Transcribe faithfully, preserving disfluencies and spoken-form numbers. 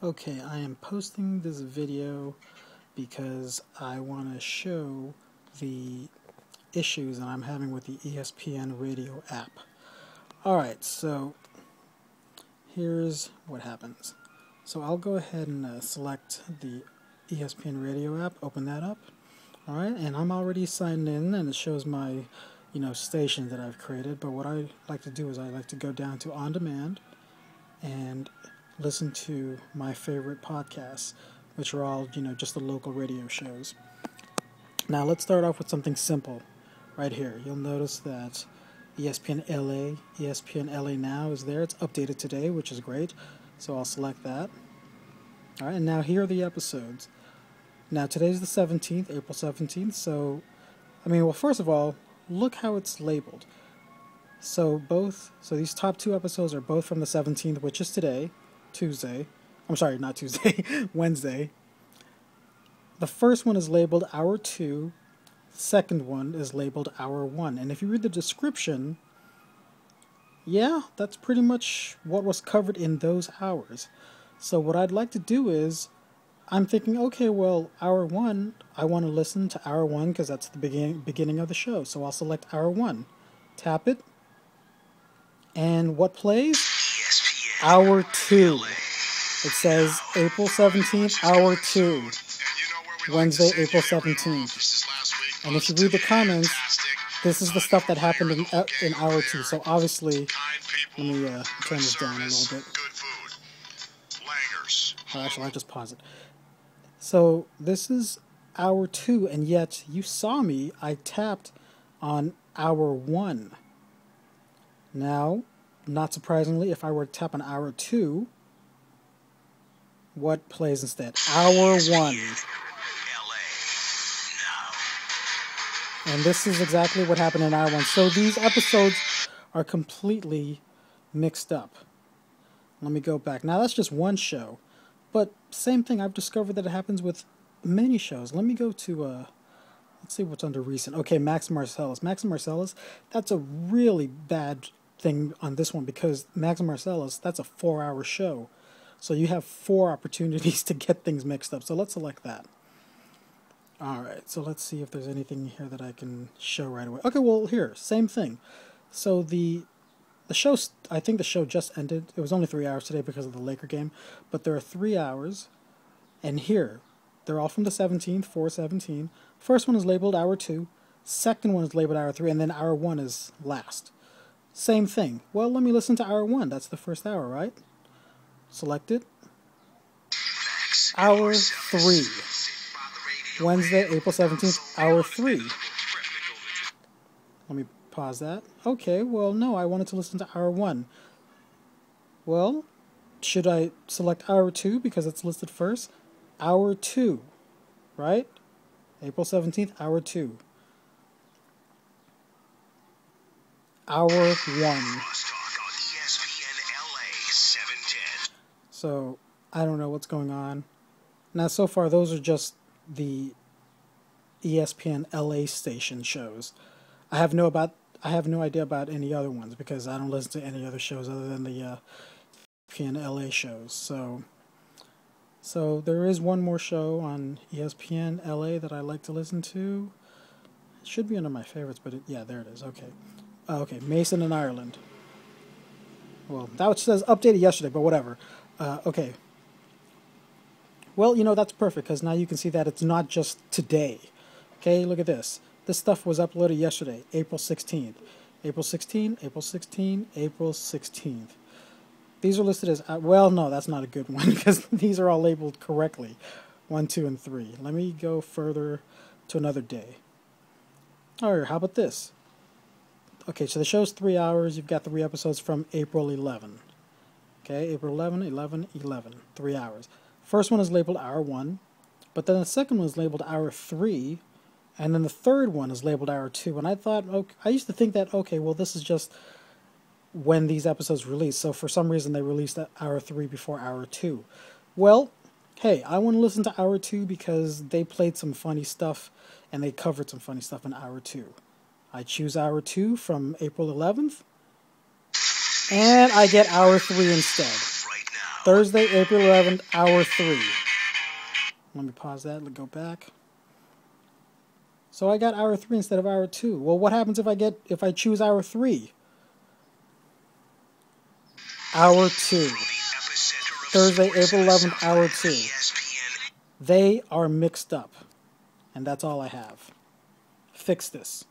Okay, I am posting this video because I want to show the issues that I'm having with the E S P N Radio app. Alright, so here's what happens. So I'll go ahead and uh, select the E S P N Radio app, open that up. Alright, and I'm already signed in and it shows my, you know, station that I've created, but what I like to do is I like to go down to On Demand and listen to my favorite podcasts, which are all, you know, just the local radio shows. Now let's start off with something simple right here. You'll notice that E S P N L A, E S P N L A Now is there. It's updated today, which is great. So I'll select that. All right, and now here are the episodes. Now today's the seventeenth, April seventeenth, so, I mean, well, first of all, look how it's labeled. So both, so these top two episodes are both from the seventeenth, which is today, Tuesday, I'm sorry, not Tuesday, Wednesday. The first one is labeled Hour two, the second one is labeled Hour one, and if you read the description, yeah, that's pretty much what was covered in those hours. So what I'd like to do is, I'm thinking, okay, well, Hour one, I want to listen to Hour one because that's the begin beginning of the show, so I'll select Hour one, tap it, and what plays? Hour two. It says April seventeenth, Hour two. Wednesday, April seventeenth. And if you read the comments, this is the stuff that happened in, in Hour two. So obviously, let me uh, turn this down a little bit. Oh, actually, I'll just pause it. So this is Hour two, and yet you saw me. I tapped on Hour one. Now, not surprisingly, if I were to tap on Hour two, what plays instead? Hour one. And this is exactly what happened in Hour one. So these episodes are completely mixed up. Let me go back. Now that's just one show. But same thing, I've discovered that it happens with many shows. Let me go to, uh, let's see what's under recent. Okay, Max Marcellus. Max Marcellus, that's a really bad thing on this one because Max Marcellus, that's a four hour show, so you have four opportunities to get things mixed up. So let's select that. All right, so let's see if there's anything here that I can show right away. Okay, well here, same thing. So the the show, I think the show just ended. It was only three hours today because of the Laker game, but there are three hours, and here they're all from the seventeenth, four seventeen. First one is labeled Hour two, second one is labeled Hour three, and then Hour one is last. Same thing. Well, let me listen to Hour one. That's the first hour, right? Select it. Hour three. Wednesday, April seventeenth, Hour three. Let me pause that. Okay, well, no, I wanted to listen to Hour one. Well, should I select Hour two because it's listed first? Hour two, right? April seventeenth, Hour two. Hour one. So I don't know what's going on. Now, so far, those are just the E S P N L A station shows. I have no about. I have no idea about any other ones because I don't listen to any other shows other than the uh, E S P N L A shows. So, so there is one more show on E S P N L A that I like to listen to. It should be under my favorites, but it, yeah, there it is. Okay. Okay, Mason in Ireland. Well, that which says updated yesterday, but whatever. Uh, okay. Well, you know, that's perfect, because now you can see that it's not just today. Okay, look at this. This stuff was uploaded yesterday, April sixteenth. April sixteenth, April sixteenth, April sixteenth. These are listed as... Uh, well, no, that's not a good one, because these are all labeled correctly. one, two, and three. Let me go further to another day. All right, how about this? Okay, so the show's three hours. You've got three episodes from April eleventh. Okay, April eleventh, eleven, eleven, three hours. First one is labeled Hour one, but then the second one is labeled Hour three, and then the third one is labeled Hour two. And I thought, okay, I used to think that, okay, well, this is just when these episodes release. So for some reason, they released Hour three before Hour two. Well, hey, I want to listen to Hour two because they played some funny stuff, and they covered some funny stuff in Hour two. I choose Hour two from April eleventh, and I get Hour three instead. Right now, Thursday, April eleventh, hour three. Let me pause that. Let's go back. So I got hour three instead of hour two. Well, what happens if I get if I choose hour three? Hour two. Thursday, April eleventh, hour two. They are mixed up. And that's all I have. Fix this.